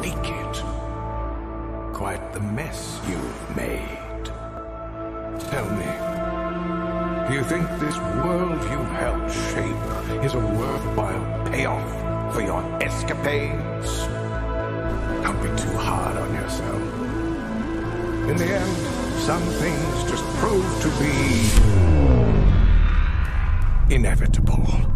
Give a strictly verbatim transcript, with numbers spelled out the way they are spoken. naked. Quite the mess you've made. Tell me, do you think this world you've helped shape is a worthwhile payoff for your escapades? Don't be too hard on yourself. In the end, some things just prove to be inevitable.